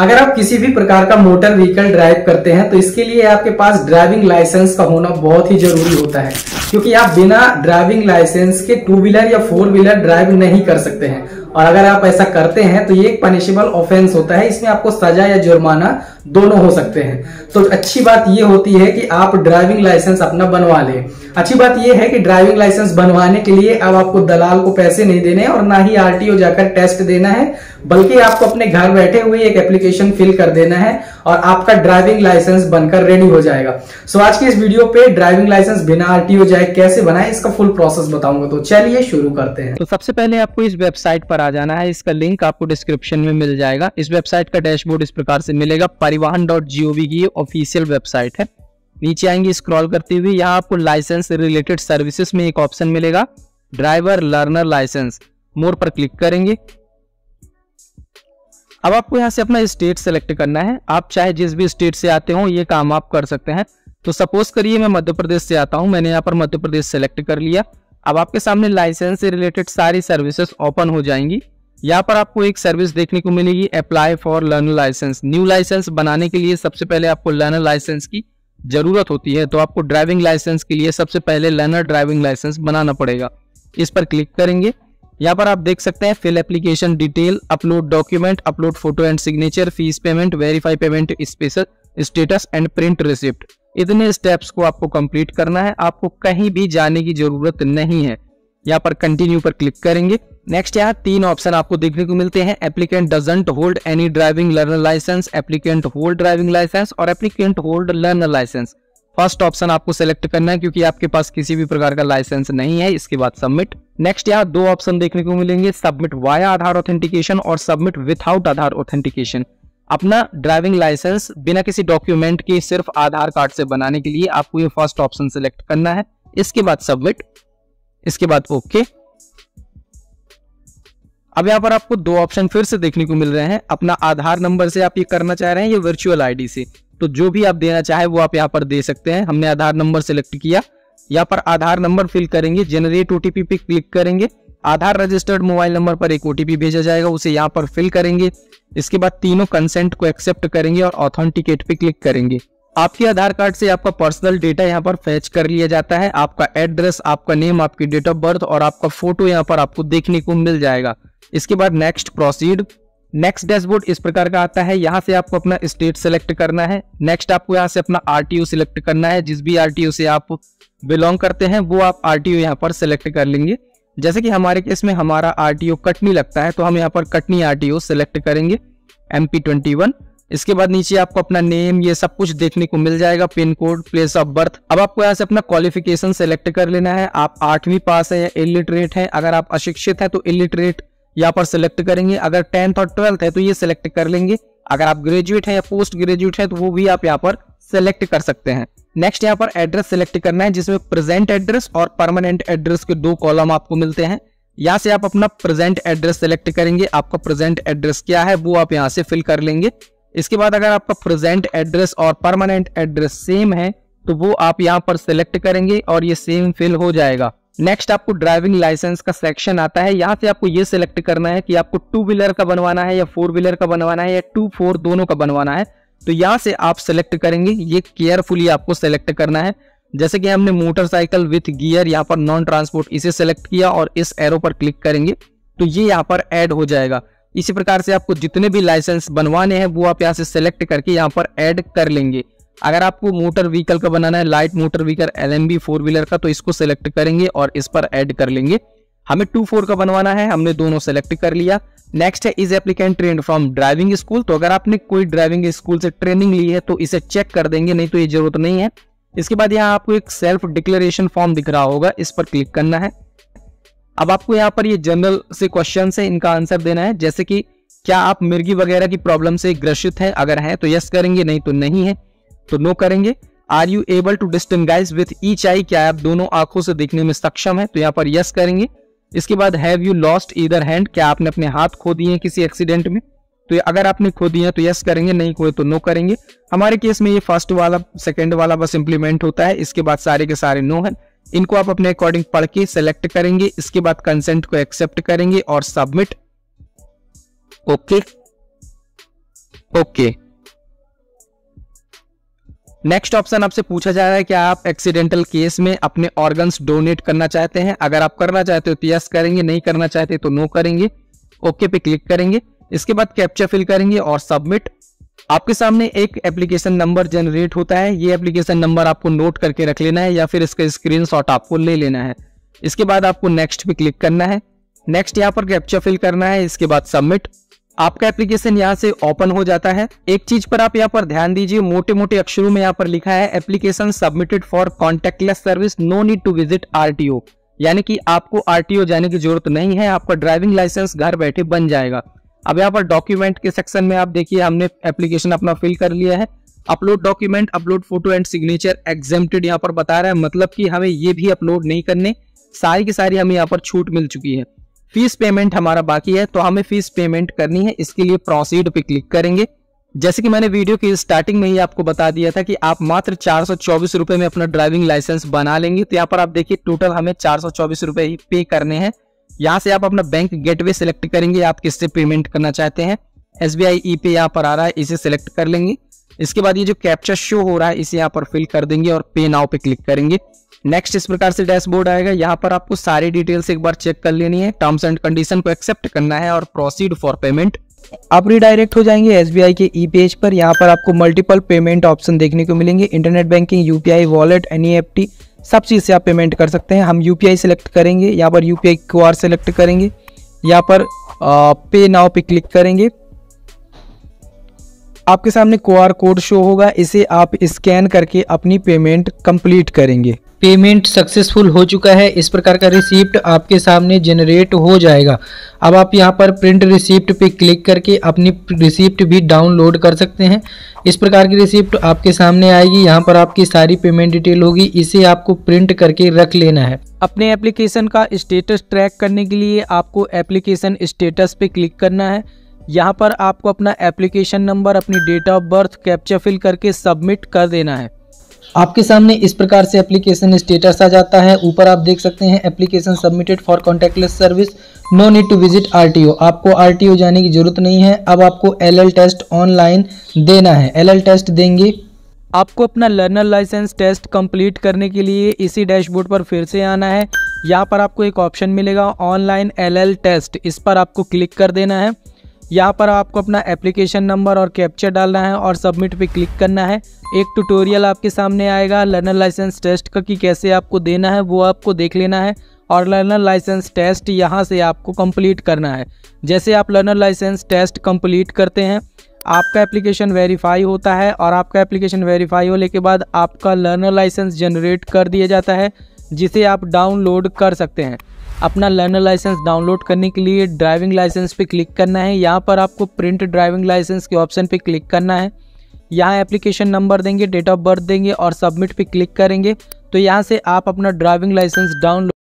अगर आप किसी भी प्रकार का मोटर व्हीकल ड्राइव करते हैं तो इसके लिए आपके पास ड्राइविंग लाइसेंस का होना बहुत ही जरूरी होता है, क्योंकि आप बिना ड्राइविंग लाइसेंस के 2 व्हीलर या 4 व्हीलर ड्राइव नहीं कर सकते हैं। और अगर आप ऐसा करते हैं तो ये एक पनिशेबल ऑफेंस होता है, इसमें आपको सजा या जुर्माना दोनों हो सकते हैं। तो अच्छी बात ये होती है कि आप ड्राइविंग लाइसेंस अपना बनवा लें। अच्छी बात ये है कि ड्राइविंग लाइसेंस बनवाने के लिए अब आपको दलाल को पैसे नहीं देने और ना ही RTO जाकर टेस्ट देना है, बल्कि आपको अपने घर बैठे हुए एक एप्लीकेशन फिल कर देना है और आपका ड्राइविंग लाइसेंस बनकर रेडी हो जाएगा। सो आज के इस वीडियो पे ड्राइविंग लाइसेंस बिना RTO जाए कैसे बनाए, इसका फुल प्रोसेस बताऊंगा, तो चलिए शुरू करते हैं। तो सबसे पहले आपको इस वेबसाइट पर आ जाना है, इसका लिंक आपको डिस्क्रिप्शन में मिल जाएगा। इस वेबसाइट का डैशबोर्ड इस प्रकार से मिलेगा। परिवहन.gov की ऑफिशियल वेबसाइट है। नीचे आएंगे स्क्रॉल करते हुए, यहाँ आपको लाइसेंस रिलेटेड सर्विसेज में एक ऑप्शन मिलेगा, ड्राइवर लर्नर लाइसेंस, मोर पर क्लिक करेंगे। अब आपको यहाँ से अपना स्टेट सेलेक्ट करना है। आप चाहे जिस भी स्टेट से आते हो ये काम आप कर सकते हैं। तो सपोज करिए मैं मध्य प्रदेश से आता हूँ, मैंने यहाँ पर मध्य प्रदेश सेलेक्ट कर लिया। अब आपके सामने लाइसेंस से रिलेटेड सारी सर्विसेज ओपन हो जाएंगी। यहाँ पर आपको एक सर्विस देखने को मिलेगी, apply for learner licence. New licence बनाने के लिए सबसे पहले आपको लर्नर लाइसेंस की जरूरत होती है, तो आपको ड्राइविंग लाइसेंस के लिए सबसे पहले लर्नर ड्राइविंग लाइसेंस बनाना पड़ेगा। इस पर क्लिक करेंगे। यहाँ पर आप देख सकते हैं fill application detail, upload document, upload photo and signature, fees payment, verify payment special status and print receipt. इतने स्टेप्स को आपको कंप्लीट करना है, आपको कहीं भी जाने की जरूरत नहीं है। यहाँ पर कंटिन्यू पर क्लिक करेंगे। नेक्स्ट यहाँ 3 ऑप्शन आपको देखने को मिलते हैं, applicant doesn't hold any driving learner licence, applicant hold driving licence और applicant hold learner licence. First option आपको सेलेक्ट करना है क्योंकि आपके पास किसी भी प्रकार का लाइसेंस नहीं है। इसके बाद सबमिट। नेक्स्ट यहाँ 2 ऑप्शन देखने को मिलेंगे, सबमिट वाया आधार ऑथेंटिकेशन और सबमिट विथआउट आधार ऑथेंटिकेशन। अपना ड्राइविंग लाइसेंस बिना किसी डॉक्यूमेंट के सिर्फ आधार कार्ड से बनाने के लिए आपको ये फर्स्ट ऑप्शन सेलेक्ट करना है। इसके बाद सबमिट, इसके बाद ओके। अब यहाँ पर आपको 2 ऑप्शन फिर से देखने को मिल रहे हैं, अपना आधार नंबर से आप ये करना चाह रहे हैं या वर्चुअल आईडी से, तो जो भी आप देना चाहे वो आप यहाँ पर दे सकते हैं। हमने आधार नंबर सेलेक्ट किया। यहाँ पर आधार नंबर फिल करेंगे, जनरेट OTP पे क्लिक करेंगे। आधार रजिस्टर्ड मोबाइल नंबर पर एक OTP भेजा जाएगा, उसे यहाँ पर फिल करेंगे। इसके बाद तीनों कंसेंट को एक्सेप्ट करेंगे और ऑथेंटिकेट पे क्लिक करेंगे। आपके आधार कार्ड से आपका पर्सनल डेटा यहाँ पर फेच कर लिया जाता है, आपका एड्रेस, आपका नेम, आपकी डेट ऑफ बर्थ और आपका फोटो यहाँ पर आपको देखने को मिल जाएगा। इसके बाद नेक्स्ट प्रोसीड। नेक्स्ट डैशबोर्ड इस प्रकार का आता है, यहाँ से आपको अपना स्टेट सेलेक्ट करना है। नेक्स्ट आपको यहाँ से अपना RTO सिलेक्ट करना है, जिस भी RTO से आप बिलोंग करते हैं वो आप RTO यहाँ पर सेलेक्ट कर लेंगे। जैसे कि हमारे केस में हमारा RTO कटनी लगता है, तो हम यहाँ पर कटनी RTO सेलेक्ट करेंगे, MP21। इसके बाद नीचे आपको अपना नेम ये सब कुछ देखने को मिल जाएगा, pin code, place of birth. अब आपको यहाँ से अपना क्वालिफिकेशन सेलेक्ट कर लेना है। आप 8वीं पास है या इलिटरेट है, अगर आप अशिक्षित है तो इलिटरेट यहाँ पर सिलेक्ट करेंगे, अगर 10th और 12th है तो ये सिलेक्ट कर लेंगे, अगर आप ग्रेजुएट हैं या पोस्ट ग्रेजुएट हैं तो वो भी आप यहाँ पर सिलेक्ट कर सकते हैं। नेक्स्ट यहाँ पर एड्रेस सिलेक्ट करना है, जिसमें प्रेजेंट एड्रेस और परमानेंट एड्रेस के 2 कॉलम आपको मिलते हैं। यहाँ से आप अपना प्रेजेंट एड्रेस सिलेक्ट करेंगे, आपका प्रेजेंट एड्रेस क्या है वो आप यहाँ से फिल कर लेंगे। इसके बाद अगर आपका प्रेजेंट एड्रेस और परमानेंट एड्रेस सेम है तो वो आप यहाँ पर सिलेक्ट करेंगे और ये सेम फिल हो जाएगा। नेक्स्ट आपको ड्राइविंग लाइसेंस का सेक्शन आता है, यहाँ से आपको ये सिलेक्ट करना है कि आपको 2 व्हीलर का बनवाना है या 4 व्हीलर का बनवाना है या 2-4 दोनों का बनवाना है, तो यहाँ से आप सिलेक्ट करेंगे। ये केयरफुली आपको सिलेक्ट करना है। जैसे कि हमने मोटरसाइकिल विथ गियर यहाँ पर नॉन ट्रांसपोर्ट इसे सिलेक्ट किया और इस एरो पर क्लिक करेंगे तो ये यहाँ पर ऐड हो जाएगा। इसी प्रकार से आपको जितने भी लाइसेंस बनवाने हैं वो आप यहाँ से सिलेक्ट करके यहाँ पर ऐड कर लेंगे। अगर आपको मोटर व्हीकल का बनाना है, light motor vehicle LMB 4 wheeler का, तो इसको सिलेक्ट करेंगे और इस पर ऐड कर लेंगे। हमें 2-4 का बनवाना है, हमने दोनों सेलेक्ट कर लिया। नेक्स्ट है is applicant trained from driving school, तो अगर आपने कोई ड्राइविंग स्कूल से ट्रेनिंग ली है तो इसे चेक कर देंगे, नहीं तो ये जरूरत नहीं है। इसके बाद यहाँ आपको एक सेल्फ डिक्लेरेशन फॉर्म दिख रहा होगा, इस पर क्लिक करना है। अब आपको यहाँ पर ये जनरल से क्वेश्चन है, इनका आंसर देना है, जैसे कि क्या आप मिर्गी वगैरह की प्रॉब्लम से ग्रसित है, अगर है तो यस करेंगे, नहीं तो नहीं है तो नो करेंगे। Are you able to distinguish with each eye, क्या आप दोनों आंखों से देखने में सक्षम है, तो यहाँ पर यस करेंगे। इसके बाद have you lost either hand, क्या आपने अपने हाथ खो दिए हैं किसी एक्सीडेंट में, तो अगर आपने खो दिए हैं तो यस करेंगे, नहीं खोए तो नो करेंगे। हमारे केस में ये फर्स्ट वाला सेकेंड वाला बस इम्प्लीमेंट होता है, इसके बाद सारे के सारे नो है। इनको आप अपने अकॉर्डिंग पढ़ के सेलेक्ट करेंगे। इसके बाद कंसेंट को एक्सेप्ट करेंगे और submit, okay. Okay. Next option आपसे पूछा जा रहा है कि आप एक्सीडेंटल केस में अपने ऑर्गन्स डोनेट करना चाहते हैं। अगर आप करना चाहते हो तो यस करेंगे, नहीं करना चाहते तो नो करेंगे, ओके पे क्लिक करेंगे। इसके बाद कैप्चा फिल करेंगे और सबमिट। आपके सामने एक एप्लीकेशन नंबर जनरेट होता है, ये एप्लीकेशन नंबर आपको नोट करके रख लेना है या फिर इसका स्क्रीनशॉट आपको ले लेना है। इसके बाद आपको नेक्स्ट पे क्लिक करना है, नेक्स्ट यहाँ पर कैप्चा फिल करना है, इसके बाद सबमिट। आपका एप्लीकेशन यहाँ से ओपन हो जाता है। एक चीज पर आप यहाँ पर ध्यान दीजिए, मोटे मोटे अक्षरों में यहाँ पर लिखा है application submitted for contactless service, no need to visit RTO, यानी कि आपको RTO जाने की जरूरत नहीं है, आपका ड्राइविंग लाइसेंस घर बैठे बन जाएगा। अब यहाँ पर डॉक्यूमेंट के सेक्शन में आप देखिए हमने एप्लीकेशन अपना फिल कर लिया है, upload document, upload photo and signature exempted यहाँ पर बता रहा है, मतलब कि हमें ये भी अपलोड नहीं करने, सारी की सारी हमें यहाँ पर छूट मिल चुकी है। फीस पेमेंट हमारा बाकी है तो हमें फीस पेमेंट करनी है, इसके लिए प्रोसीड पे क्लिक करेंगे। जैसे कि मैंने वीडियो की स्टार्टिंग में ही आपको बता दिया था कि आप मात्र 424 रुपए में अपना ड्राइविंग लाइसेंस बना लेंगे, तो यहाँ पर आप देखिए टोटल हमें 424 रुपए ही पे करने हैं। यहाँ से आप अपना बैंक गेटवे सिलेक्ट करेंगे, आप किससे पेमेंट करना चाहते हैं, SBI ई-पे यहाँ पर आ रहा है, इसे सिलेक्ट कर लेंगे। इसके बाद ये जो कैप्चा शो हो रहा है इसे यहाँ पर फिल कर देंगे और पे नाउ पे क्लिक करेंगे। नेक्स्ट इस प्रकार से डैशबोर्ड आएगा, यहाँ पर आपको सारी डिटेल्स एक बार चेक कर लेनी है, टर्म्स एंड कंडीशन को एक्सेप्ट करना है और प्रोसीड फॉर पेमेंट। आप रिडायरेक्ट हो जाएंगे SBI के ई पेज पर। यहाँ पर आपको मल्टीपल पेमेंट ऑप्शन देखने को मिलेंगे, internet banking, UPI, wallet, NEFT, सब चीज़ से आप पेमेंट कर सकते हैं। हम UPI सेलेक्ट करेंगे, यहाँ पर UPI QR सेलेक्ट करेंगे, यहाँ पर पे नाउ पे क्लिक करेंगे। आपके सामने QR कोड शो होगा, इसे आप स्कैन करके अपनी पेमेंट कंप्लीट करेंगे। पेमेंट सक्सेसफुल हो चुका है, इस प्रकार का रिसिप्ट आपके सामने जनरेट हो जाएगा। अब आप यहाँ पर प्रिंट रिसिप्ट पे क्लिक करके अपनी रिसिप्ट भी डाउनलोड कर सकते हैं। इस प्रकार की रिसिप्ट आपके सामने आएगी, यहाँ पर आपकी सारी पेमेंट डिटेल होगी, इसे आपको प्रिंट करके रख लेना है। अपने एप्लीकेशन का स्टेटस ट्रैक करने के लिए आपको एप्लीकेशन स्टेटस पे क्लिक करना है। यहाँ पर आपको अपना एप्लीकेशन नंबर, अपनी date of birth, captcha fill करके सबमिट कर देना है। आपके सामने इस प्रकार से एप्लीकेशन स्टेटस आ जाता है। ऊपर आप देख सकते हैं application submitted for contactless service, no need to visit RTO, आपको RTO जाने की जरूरत नहीं है। अब आपको LL टेस्ट ऑनलाइन देना है, LL टेस्ट देंगे। आपको अपना लर्नर लाइसेंस टेस्ट कंप्लीट करने के लिए इसी डैशबोर्ड पर फिर से आना है। यहाँ पर आपको एक ऑप्शन मिलेगा ऑनलाइन LL टेस्ट, इस पर आपको क्लिक कर देना है। यहाँ पर आपको अपना एप्लीकेशन नंबर और कैप्चा डालना है और सबमिट पे क्लिक करना है। एक ट्यूटोरियल आपके सामने आएगा लर्नर लाइसेंस टेस्ट का कि कैसे आपको देना है, वो आपको देख लेना है और लर्नर लाइसेंस टेस्ट यहाँ से आपको कंप्लीट करना है। जैसे आप लर्नर लाइसेंस टेस्ट कंप्लीट करते हैं आपका एप्लीकेशन वेरीफाई होता है और आपका एप्लीकेशन वेरीफाई होने के बाद आपका लर्नर लाइसेंस जनरेट कर दिया जाता है, जिसे आप डाउनलोड कर सकते हैं। अपना लर्नर लाइसेंस डाउनलोड करने के लिए ड्राइविंग लाइसेंस पे क्लिक करना है। यहाँ पर आपको प्रिंट ड्राइविंग लाइसेंस के ऑप्शन पे क्लिक करना है। यहाँ एप्लीकेशन नंबर देंगे, डेट ऑफ बर्थ देंगे और सबमिट पे क्लिक करेंगे, तो यहाँ से आप अपना ड्राइविंग लाइसेंस डाउनलोड